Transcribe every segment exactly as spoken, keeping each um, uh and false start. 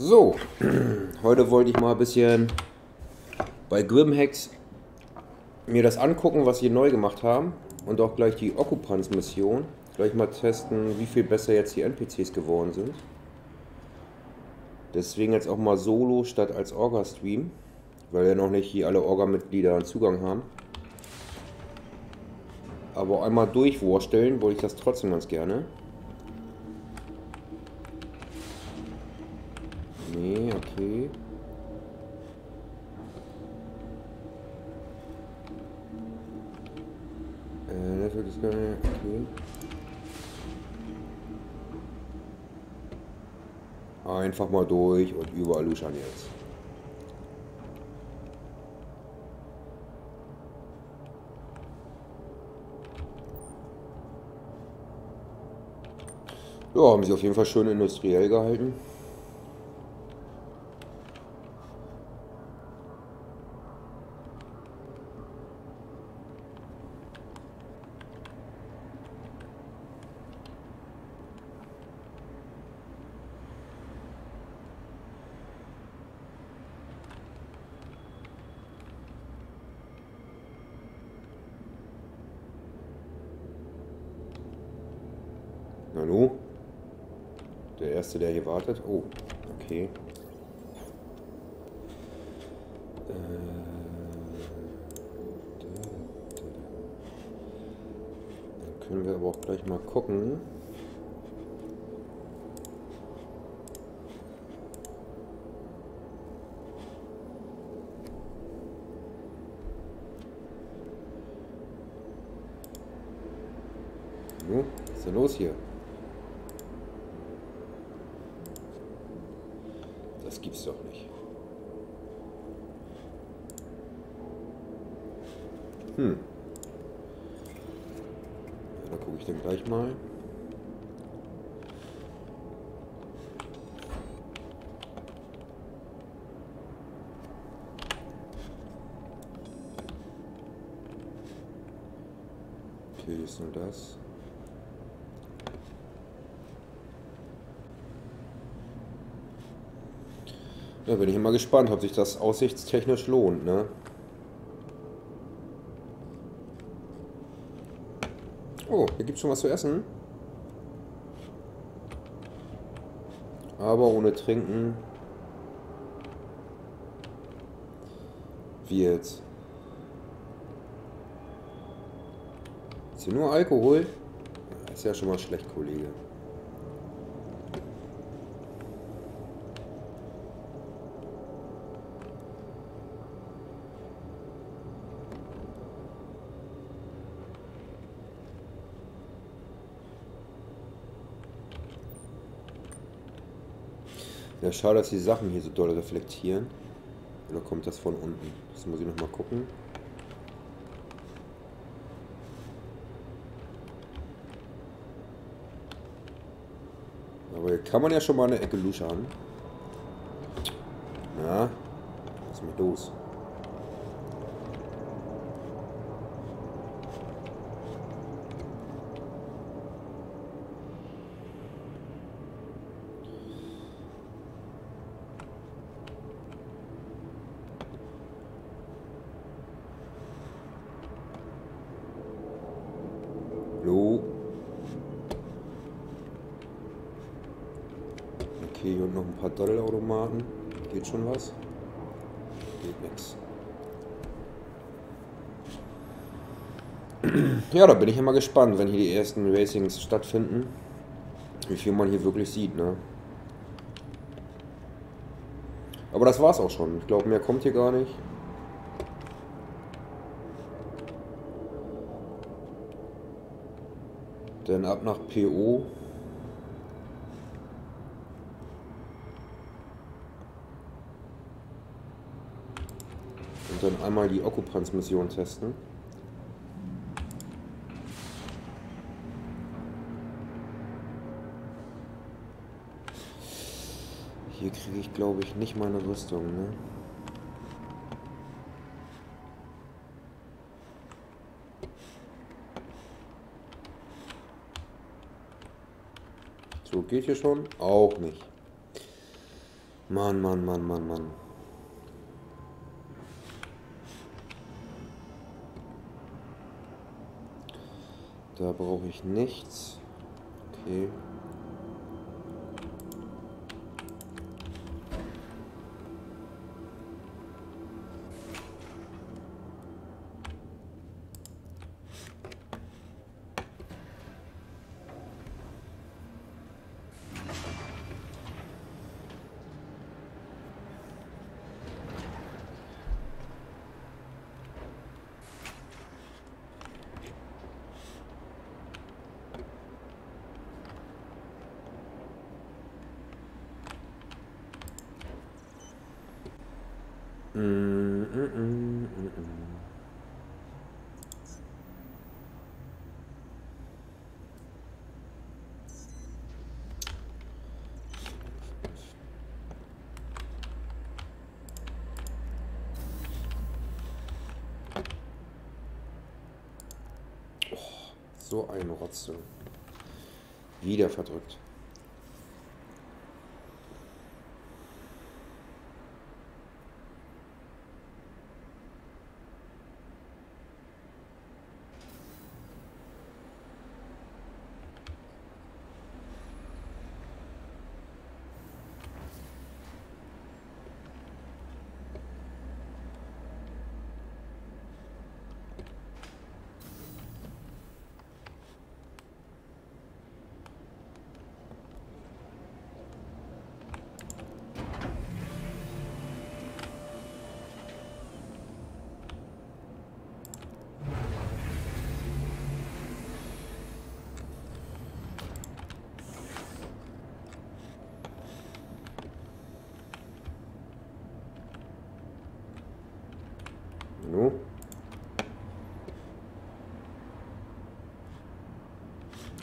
So, heute wollte ich mal ein bisschen bei Grimhex mir das angucken, was sie neu gemacht haben. Und auch gleich die Occupanz-Mission. Gleich mal testen, wie viel besser jetzt die N P Cs geworden sind. Deswegen jetzt auch mal solo statt als Orga-Stream. Weil ja noch nicht hier alle Orga-Mitglieder einen Zugang haben. Aber einmal durchwursteln wollte ich das trotzdem ganz gerne. Nee, okay. Äh, das wird das gar nicht. Okay. Einfach mal durch und überall luschern jetzt. Ja, haben sie auf jeden Fall schön industriell gehalten. Na nu? Der erste, der hier wartet. Oh, okay. Dann können wir aber auch gleich mal gucken. Nu, was ist denn los hier? Das gibt's doch nicht. Hm. Da gucke ich dann gleich mal. Okay, hier ist nur das. Da bin ich immer gespannt, ob sich das aussichtstechnisch lohnt, ne? Oh, hier gibt's schon was zu essen. Aber ohne Trinken. Wie jetzt? Ist hier nur Alkohol? Ist ja schon mal schlecht, Kollege. Ja, schade, dass die Sachen hier so doll reflektieren. Oder kommt das von unten? Das muss ich nochmal gucken. Aber hier kann man ja schon mal eine Ecke luschern. Na, was ist mit los? Okay, hier noch ein paar Doddelautomaten. Geht schon was? Geht nix. Ja, da bin ich immer gespannt, wenn hier die ersten Racings stattfinden. Wie viel man hier wirklich sieht, ne? Aber das war's auch schon. Ich glaube, mehr kommt hier gar nicht. Dann ab nach P O. Und dann einmal die Occupanz-Mission testen. Hier kriege ich, glaube ich, nicht meine Rüstung, ne? So, geht hier schon? Auch nicht. Mann, Mann, Mann, Mann, Mann. Da brauche ich nichts. Okay. So ein Rotzel. Wieder verdrückt.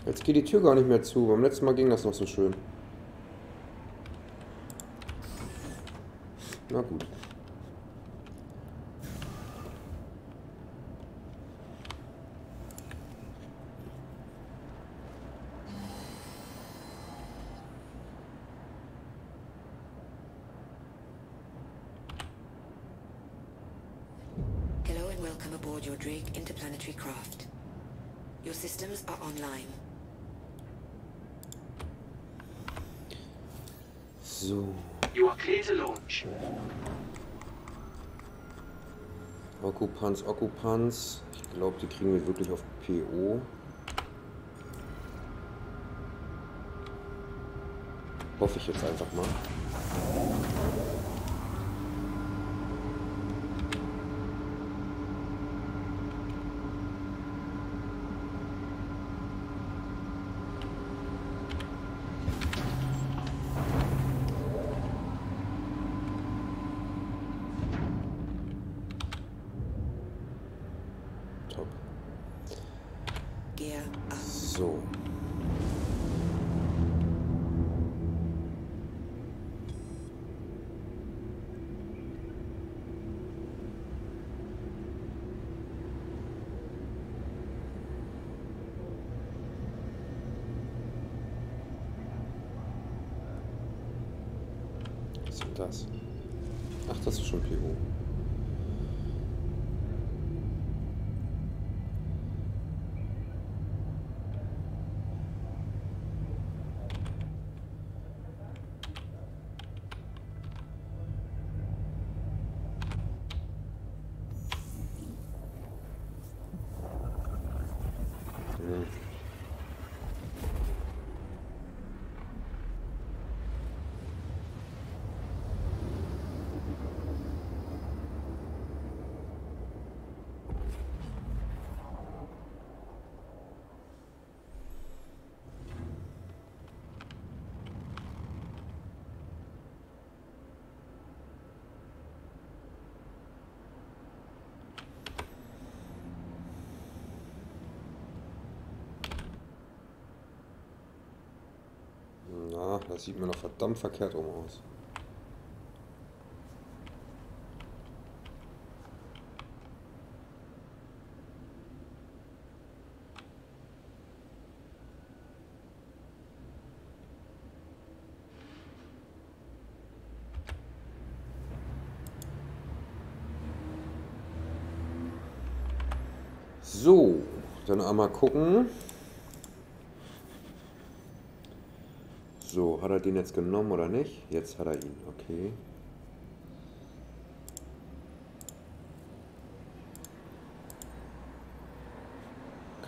Jetzt geht die Tür gar nicht mehr zu. Beim letzten Mal ging das noch so schön. Na gut. Hello and welcome aboard your Drake interplanetary craft. Your systems are online. So. You are clear to launch. Occupanz, Occupanz. Ich glaube, die kriegen wir wirklich auf P O. Hoffe ich jetzt einfach mal. So. Was ist das? Ach, das ist schon P O. Na, das sieht mir noch verdammt verkehrt rum aus. So, dann einmal gucken. So, hat er den jetzt genommen oder nicht? Jetzt hat er ihn, okay.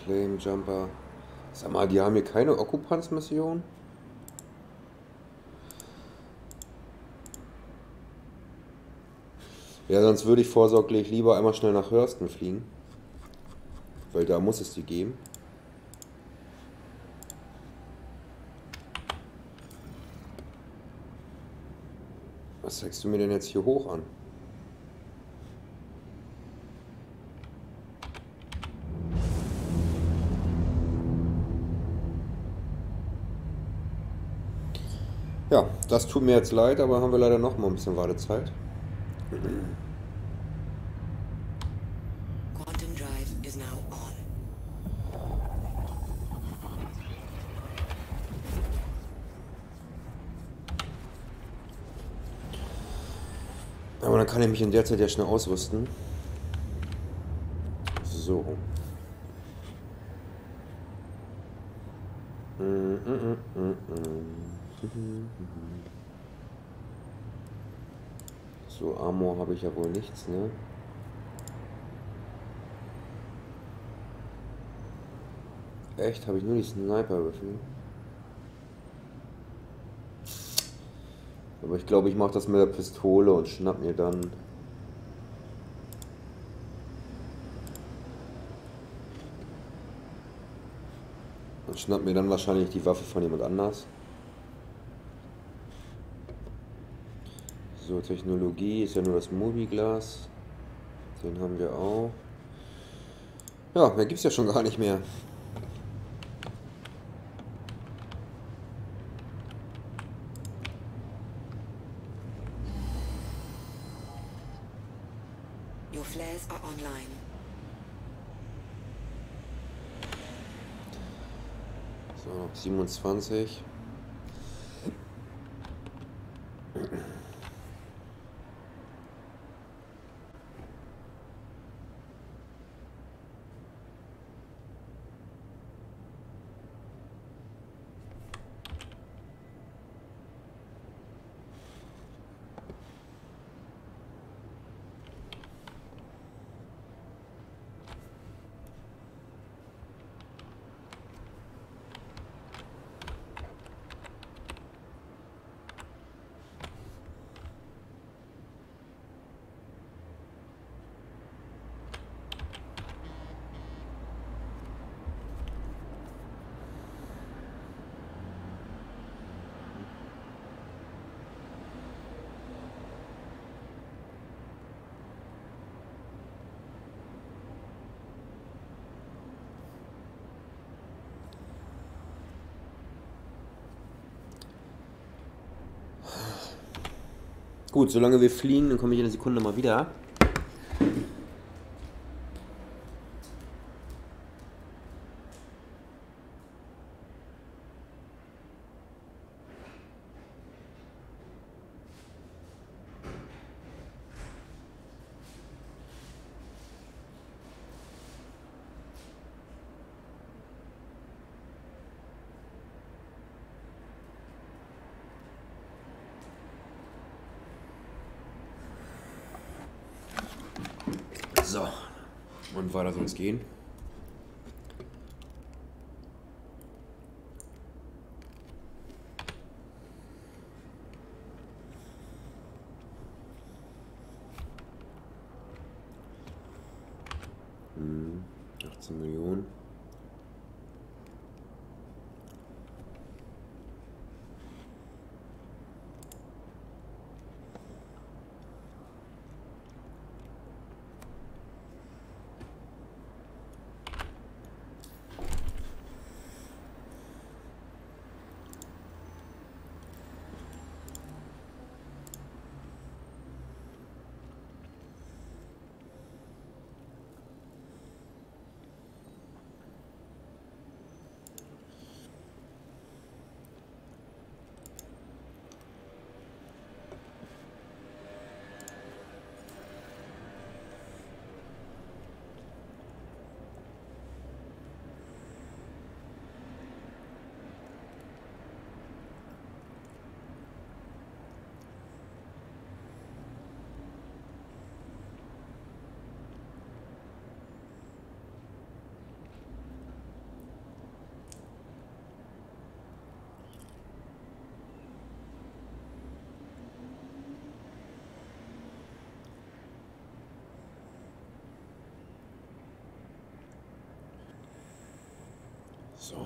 Claim Jumper. Sag mal, die haben hier keine Occupanz-Mission? Ja, sonst würde ich vorsorglich lieber einmal schnell nach Hörsten fliegen. Weil da muss es die geben. Was zeigst du mir denn jetzt hier hoch an? Ja, das tut mir jetzt leid, aber haben wir leider noch mal ein bisschen Wartezeit. Quantum drive is now on. Aber dann kann ich mich in der Zeit ja schnell ausrüsten. So. Mm -mm -mm -mm. So, Amor habe ich ja wohl nichts, ne? Echt? Habe ich nur die Sniper-Würfel? Aber ich glaube, ich mache das mit der Pistole und schnapp mir dann... Und schnapp mir dann wahrscheinlich die Waffe von jemand anders. So, Technologie ist ja nur das Mobiglas. Den haben wir auch. Ja, mehr gibt es ja schon gar nicht mehr. Your flares are online. So, noch siebenundzwanzig. Gut, solange wir fliegen, dann komme ich in einer Sekunde mal wieder. So, und weiter soll es gehen. Hm, achtzehn Millionen. So.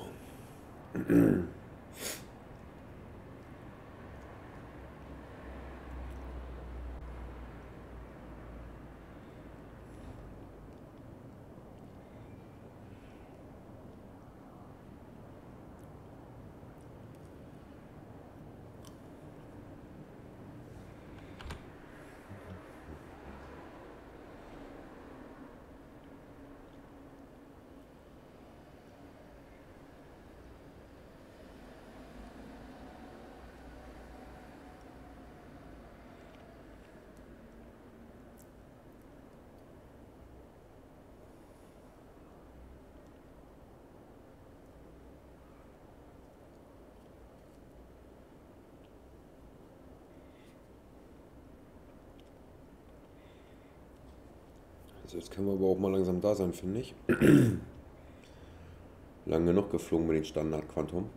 Jetzt können wir aber auch mal langsam da sein, finde ich. Lange genug geflogen mit dem Standard-Quantum.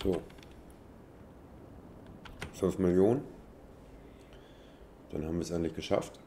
So, fünf Millionen, dann haben wir es endlich geschafft.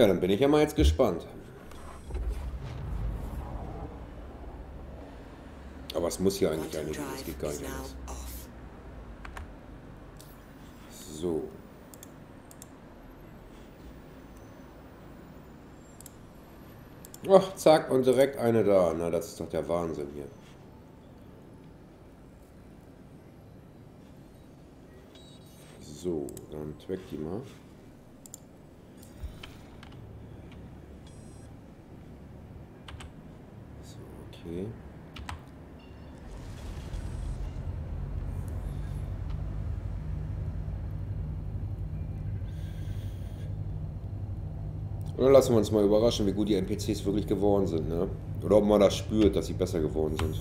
Ja, dann bin ich ja mal jetzt gespannt. Aber es muss hier eigentlich einiges, es geht gar nicht anders. So. Ach, zack, und direkt eine da. Na, das ist doch der Wahnsinn hier. So, dann track die mal. Okay. Oder lassen wir uns mal überraschen, wie gut die N P Cs wirklich geworden sind, ne? Oder ob man das spürt, dass sie besser geworden sind.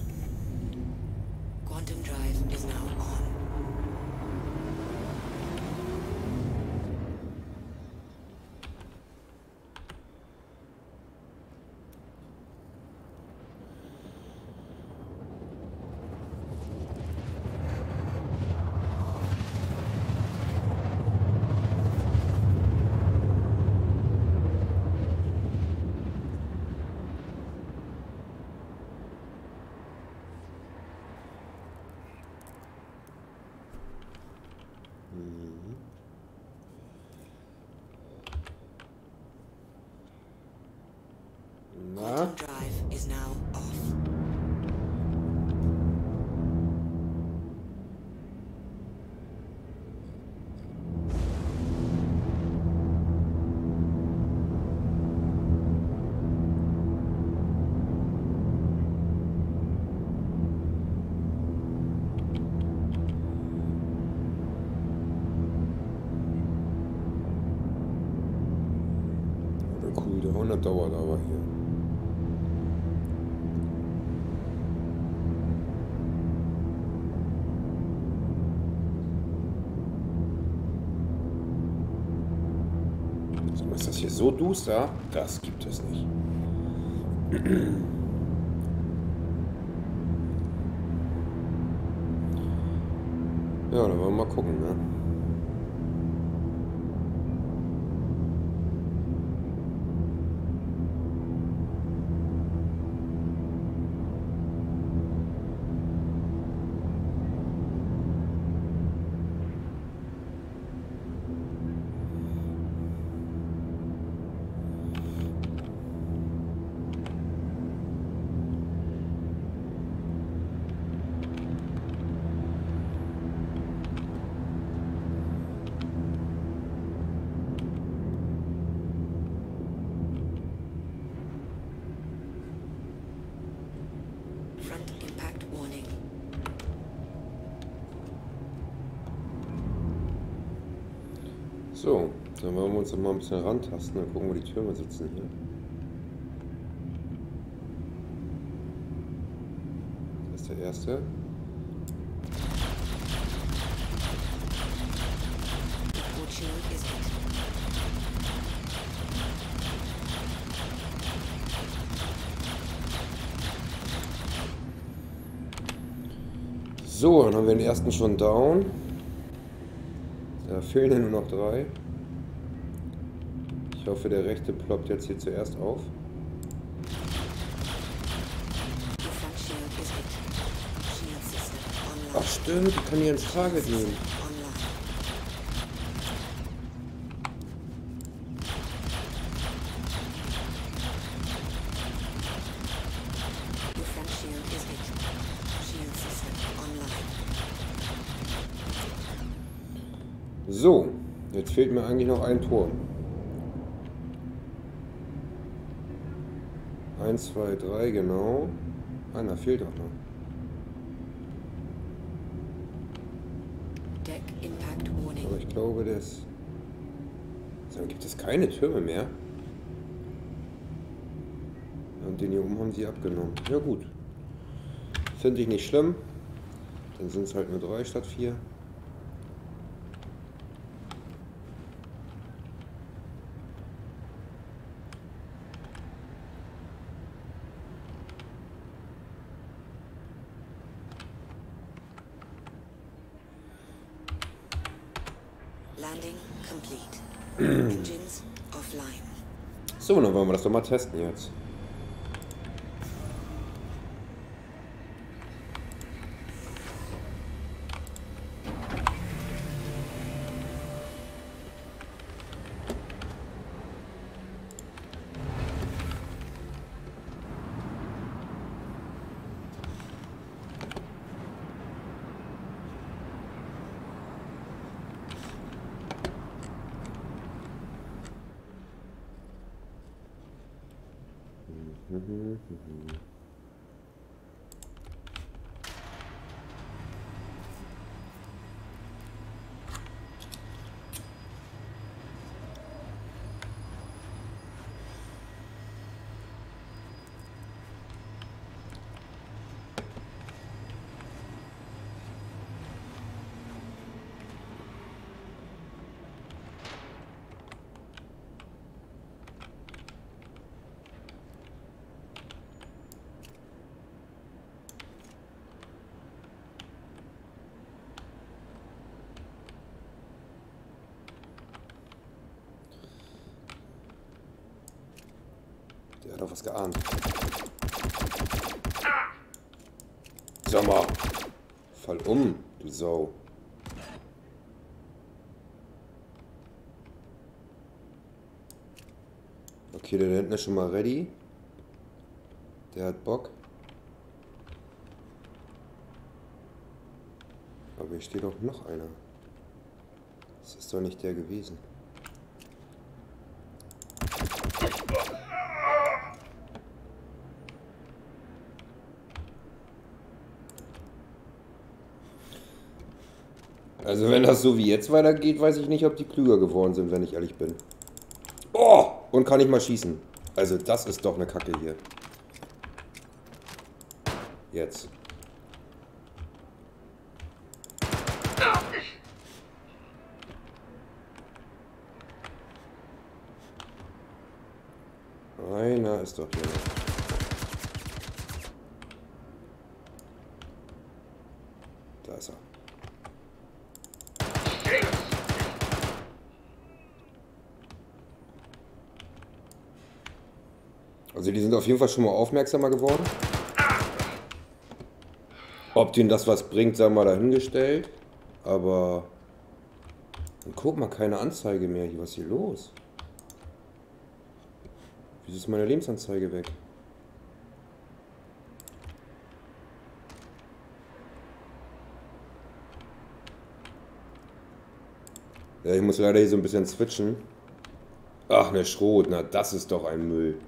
länger dauern, aber hier. Ist das hier so duster? Das gibt es nicht. Ja, dann wollen wir mal gucken, ne? So, dann wollen wir uns mal ein bisschen rantasten und gucken, wo die Türme sitzen hier. Das ist der erste. So, dann haben wir den ersten schon down. Da fehlen ja nur noch drei. Ich hoffe, der rechte ploppt jetzt hier zuerst auf. Ach stimmt, ich kann hier ins Target nehmen. So, jetzt fehlt mir eigentlich noch ein Turm. Eins, zwei, drei, genau. Ah, da fehlt auch noch. Aber ich glaube, das... Dann gibt es keine Türme mehr. Und den hier oben haben sie abgenommen. Ja gut. Finde ich nicht schlimm. Dann sind es halt nur drei statt vier. So, dann wollen wir das doch mal testen jetzt. Der hat doch was geahnt. Sag mal, fall um, du Sau. Okay, der da hinten ist schon mal ready. Der hat Bock. Aber hier steht doch noch einer. Das ist doch nicht der gewesen. Also wenn das so wie jetzt weitergeht, weiß ich nicht, ob die klüger geworden sind, wenn ich ehrlich bin. Oh, und kann ich mal schießen. Also das ist doch eine Kacke hier. Jetzt. Einer ist doch hier. Da ist er. Also die sind auf jeden Fall schon mal aufmerksamer geworden. Ob denen das was bringt, sei mal dahingestellt. Aber dann guck mal, keine Anzeige mehr hier. Was ist hier los? Wieso ist meine Lebensanzeige weg? Ja, ich muss leider hier so ein bisschen switchen. Ach, ne Schrot. Na, das ist doch ein Müll.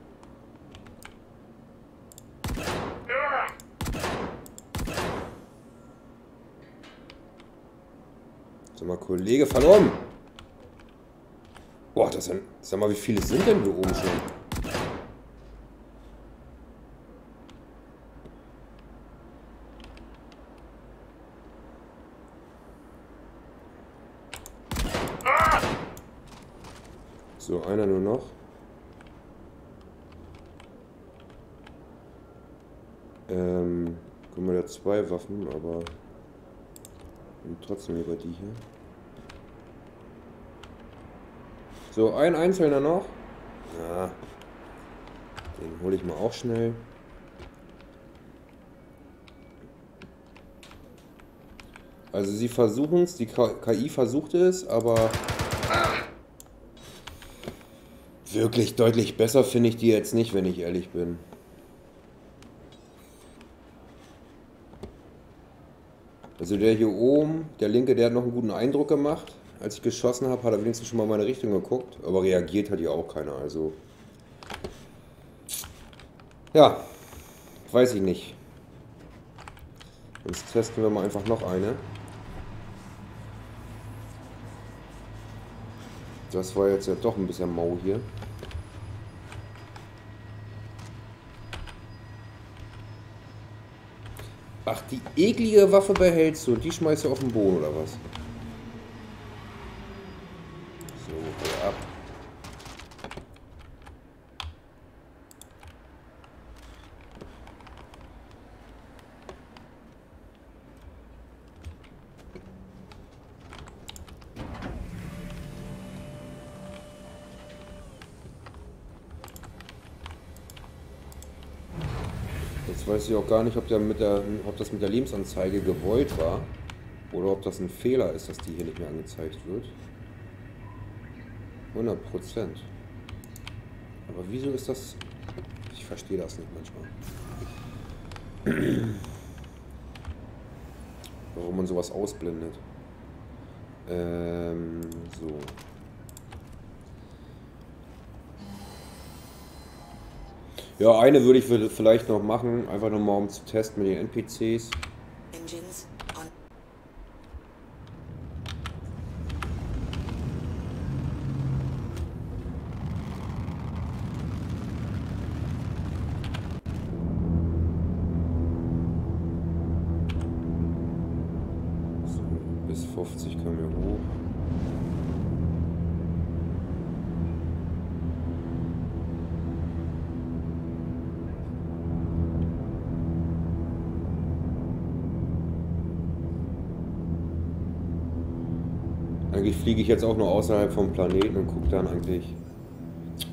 Sag mal, Kollege, fall um! Boah, das sind... Sag mal, wie viele sind denn hier oben schon? So, einer nur noch. Ähm, guck mal, der hat zwei Waffen, aber und trotzdem lieber die hier. So, ein einzelner noch. Ja, den hole ich mal auch schnell. Also sie versuchen es, die K I versucht es, aber... Wirklich deutlich besser finde ich die jetzt nicht, wenn ich ehrlich bin. Also der hier oben, der linke, der hat noch einen guten Eindruck gemacht. Als ich geschossen habe, hat er wenigstens schon mal in meine Richtung geguckt. Aber reagiert hat ja auch keiner, also... Ja, weiß ich nicht. Jetzt testen wir mal einfach noch eine. Das war jetzt ja doch ein bisschen mau hier. Ach, die eklige Waffe behältst du und die schmeißt du auf den Boden, oder was? So, hör ab. Weiß ich auch gar nicht, ob, der mit der, ob das mit der Lebensanzeige gewollt war oder ob das ein Fehler ist, dass die hier nicht mehr angezeigt wird. hundert Prozent. Aber wieso ist das... Ich verstehe das nicht manchmal. Warum man sowas ausblendet. Ähm, so. Ja, eine würde ich vielleicht noch machen, einfach nochmal um zu testen mit den N P Cs. So, bis fünfzig können wir hoch. Eigentlich fliege ich jetzt auch nur außerhalb vom Planeten und gucke dann eigentlich...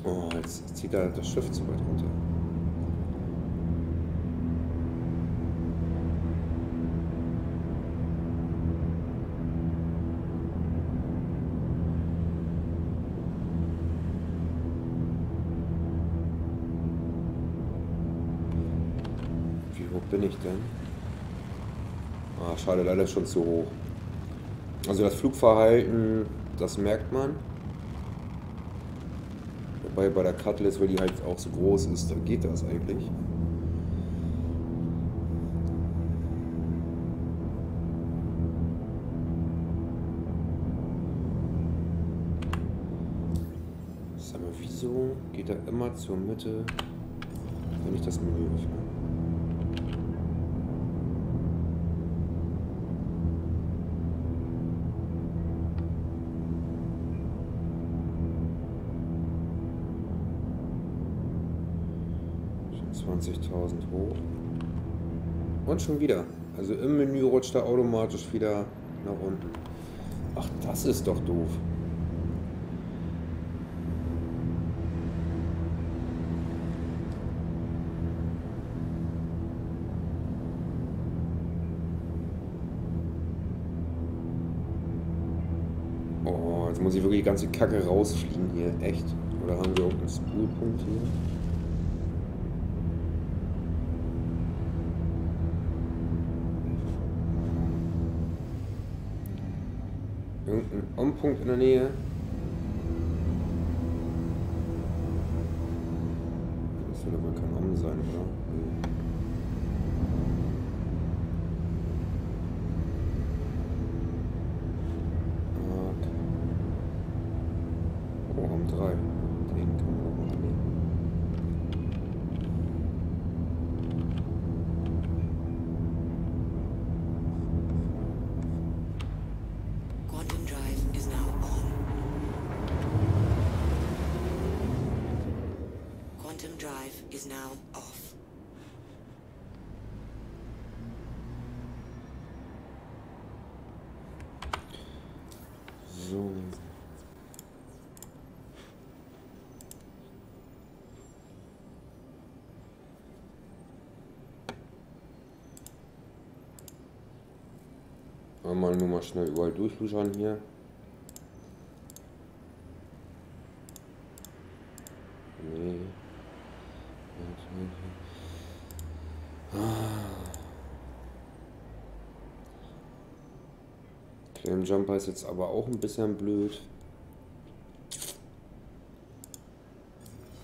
Oh, jetzt zieht da das Schiff zu weit runter. Wie hoch bin ich denn? Ah, schade, leider schon zu hoch. Also das Flugverhalten, das merkt man. Wobei bei der Cutlass, weil die halt auch so groß ist, dann geht das eigentlich. Sag mal, wieso geht er immer zur Mitte, wenn ich das Menü öffne. zwanzigtausend hoch. Und schon wieder. Also im Menü rutscht er automatisch wieder nach unten. Ach, das ist doch doof. Oh, jetzt muss ich wirklich die ganze Kacke rausfliegen hier. Echt. Oder haben wir auch einen Spoolpunkt hier? Irgendein Umpunkt in der Nähe. Das wird aber kein Om sein, oder? Okay. Oh, Om drei. Den kann man auch mal nur mal schnell überall durchluschern hier. Nee. Claim Jumper ist jetzt aber auch ein bisschen blöd.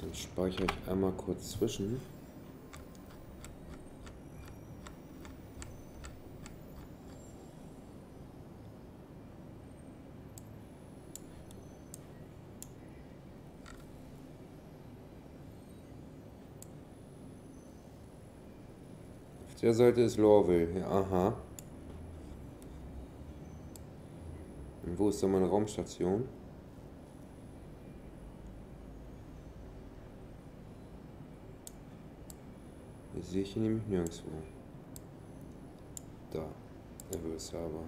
Dann speichere ich einmal kurz zwischen. Der Seite ist Lorville. Ja, aha. Und wo ist denn meine Raumstation? Die sehe ich hier nämlich nirgendwo. Da. Der will es aber.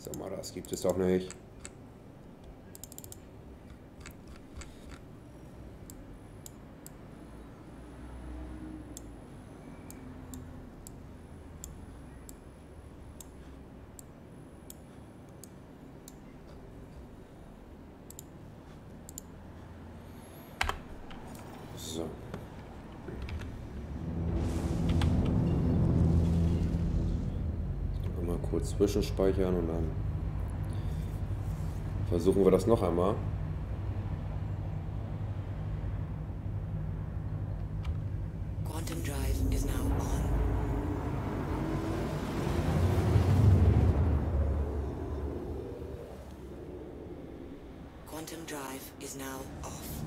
Sag mal, das gibt es doch nicht. Zwischenspeichern und dann versuchen wir das noch einmal. Quantum Drive is now on. Quantum Drive is now off.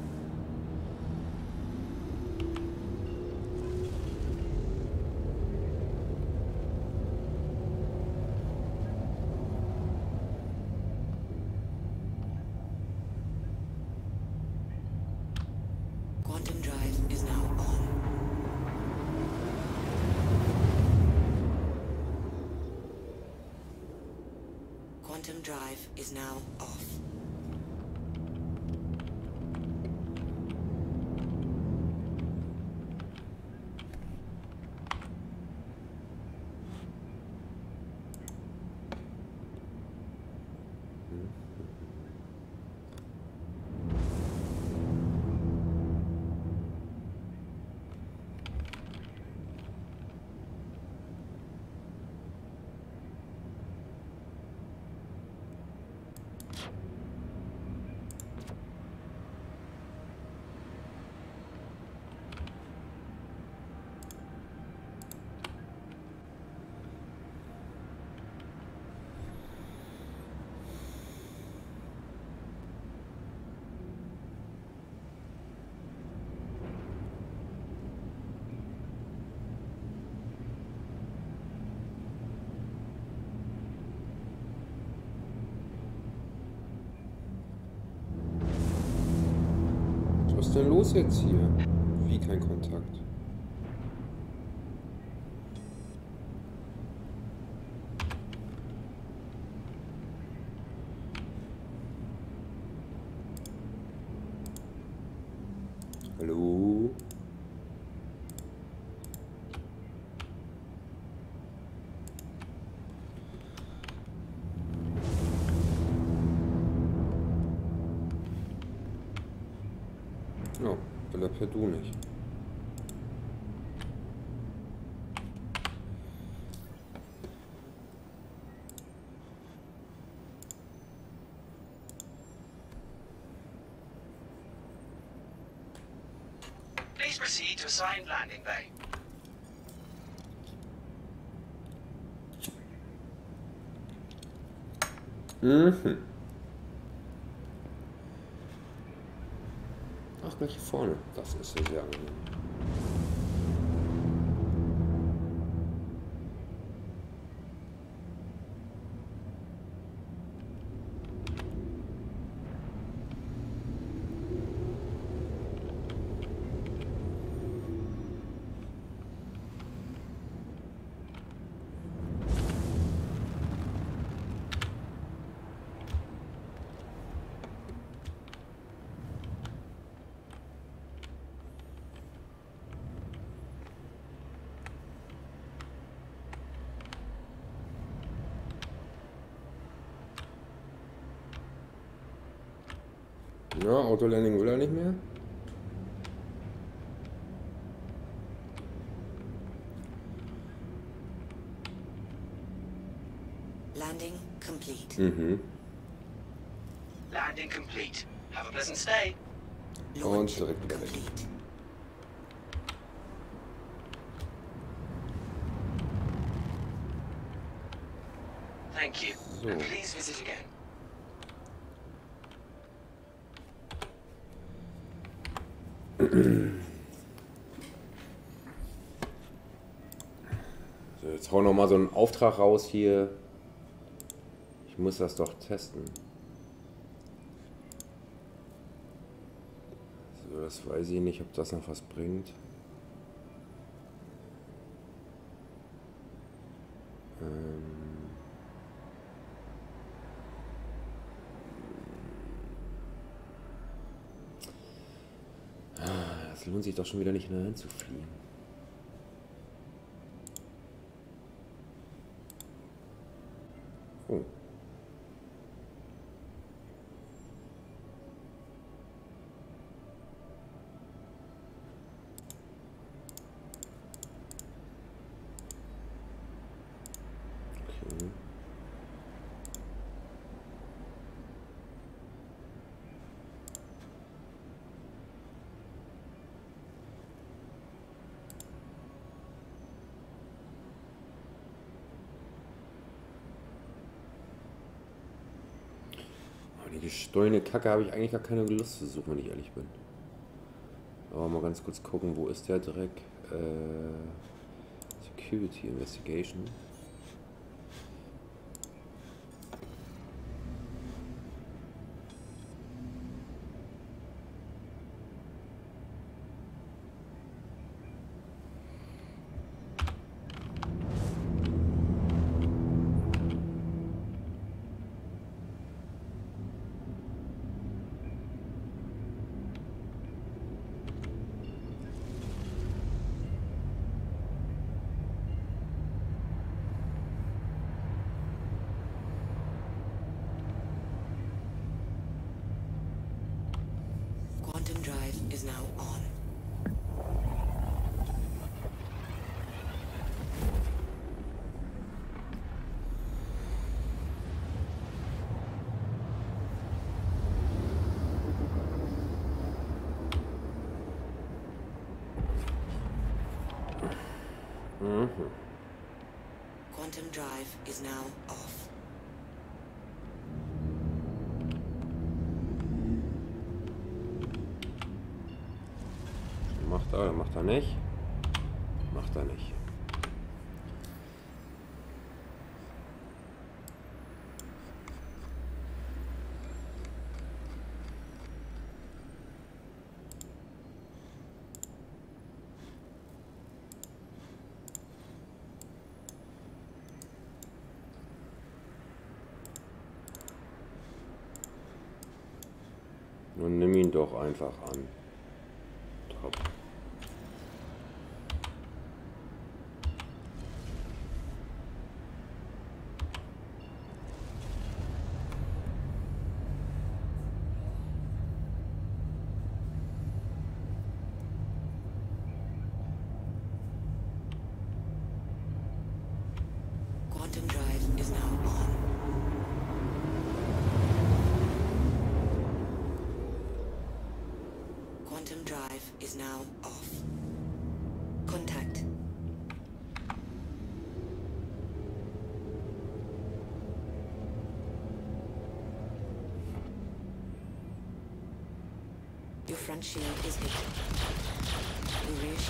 Quantum Drive is now off. denn los jetzt hier? Wie kein Kontakt? Hallo? Ja, will er per Du nicht. Assigned landing bay. Mhm. Ach, gleich hier vorne. Das ist ja sehr angenehm. Ja, Autolanding will er nicht mehr. Landing complete. Mhm. Landing complete. Have a pleasant stay. Und direkt wieder weg. Thank you. So. And please visit again. So, jetzt hau noch mal so einen Auftrag raus hier. Ich muss das doch testen. So, das weiß ich nicht, ob das noch was bringt. Lohnt sich doch schon wieder nicht mehr hinzufliegen. Oh. Okay. Gestohlene Kacke habe ich eigentlich gar keine Lust zu suchen, wenn ich ehrlich bin. Aber mal ganz kurz gucken, wo ist der Dreck? Äh, Security Investigation. Is now on. Mm-hmm. Quantum drive is now off. Oder macht er nicht? Macht er nicht. Und nimm ihn doch einfach an. Top.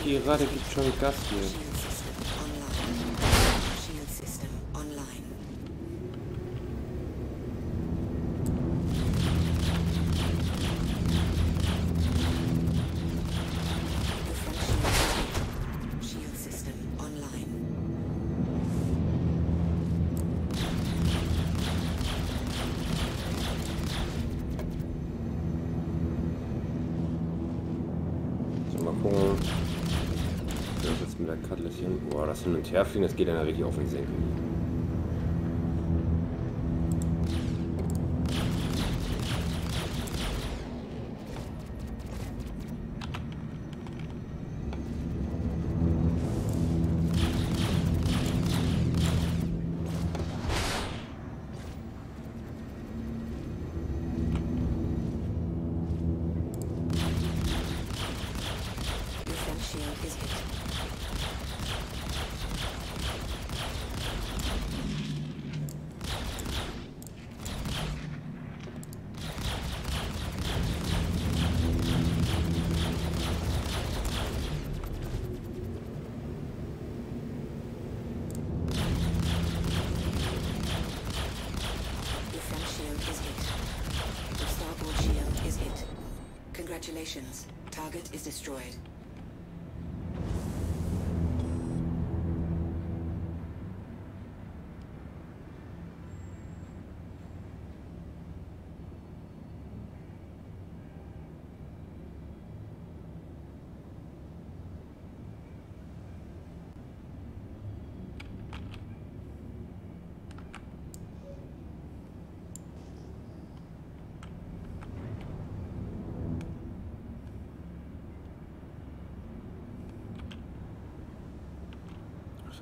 Die Rade gibt schon Gas hier. Boah, das Hin- und Herfliegen, das geht ja richtig auf den Senkel. Congratulations. Target is destroyed.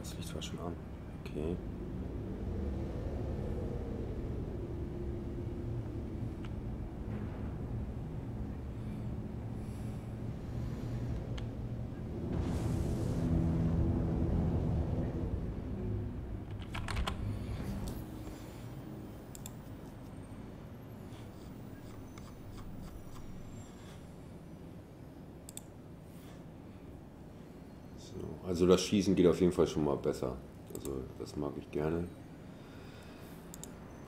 Das Licht war schon an. Okay. Also das Schießen geht auf jeden Fall schon mal besser. Also das mag ich gerne.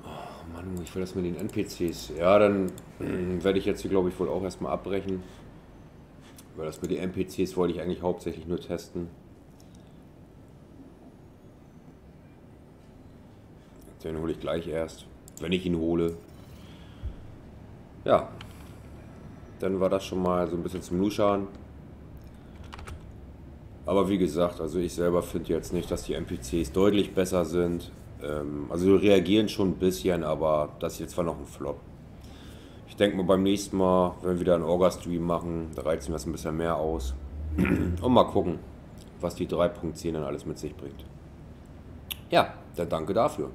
Oh Mann, ich will das mit den N P Cs. Ja, dann äh, werde ich jetzt hier, glaube ich, wohl auch erstmal abbrechen. Weil das mit den N P Cs wollte ich eigentlich hauptsächlich nur testen. Den hole ich gleich erst, wenn ich ihn hole. Ja, dann war das schon mal so ein bisschen zum Luschern. Aber wie gesagt, also ich selber finde jetzt nicht, dass die N P Cs deutlich besser sind. Ähm, also reagieren schon ein bisschen, aber das ist jetzt zwar noch ein Flop. Ich denke mal beim nächsten Mal, wenn wir wieder einen Orga-Stream machen, da reizen wir es ein bisschen mehr aus. Und mal gucken, was die drei Punkt zehn dann alles mit sich bringt. Ja, dann danke dafür.